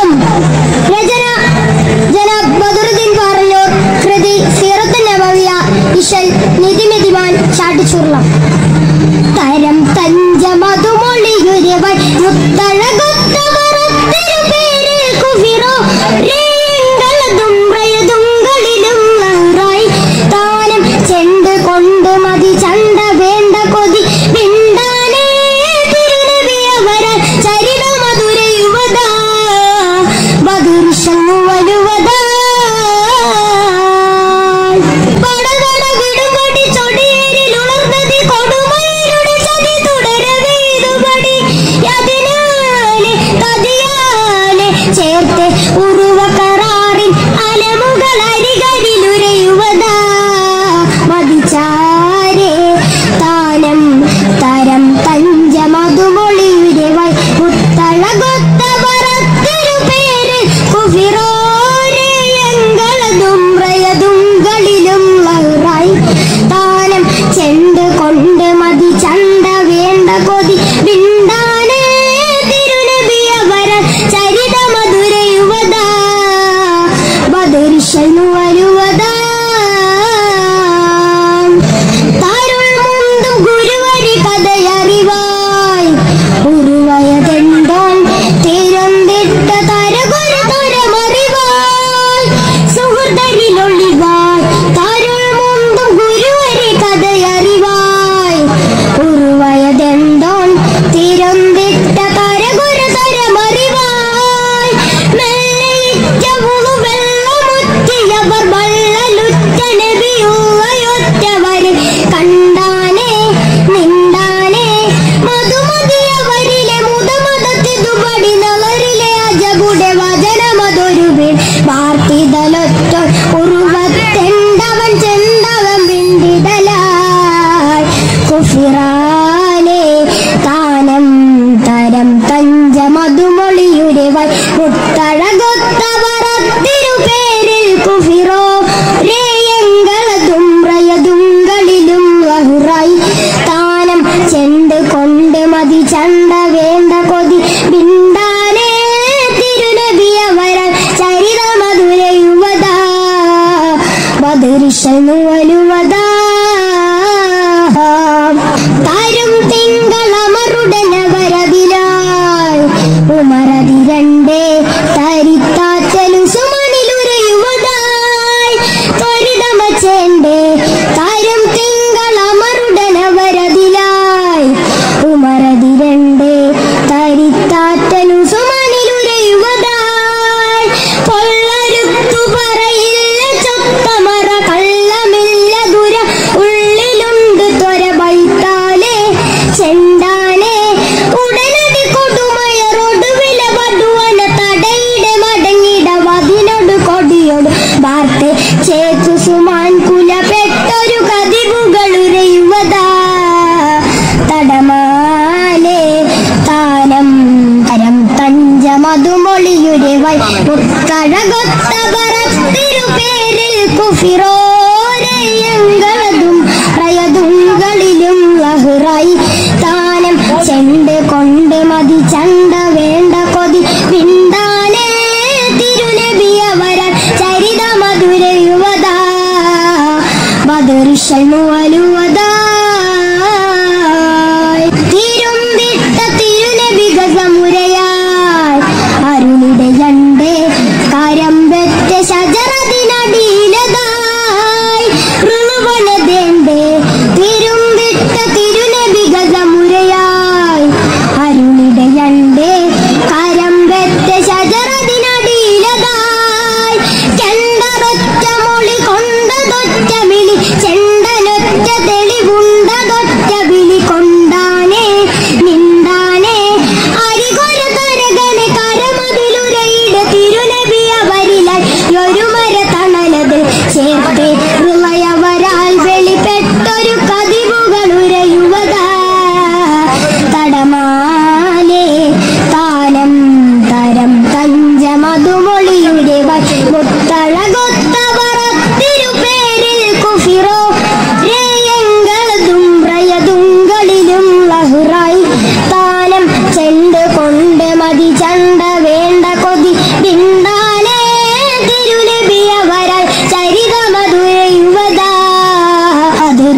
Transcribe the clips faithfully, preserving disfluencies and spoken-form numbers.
ഷജറതിനടിയിലതാ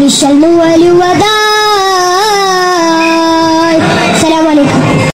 we shall know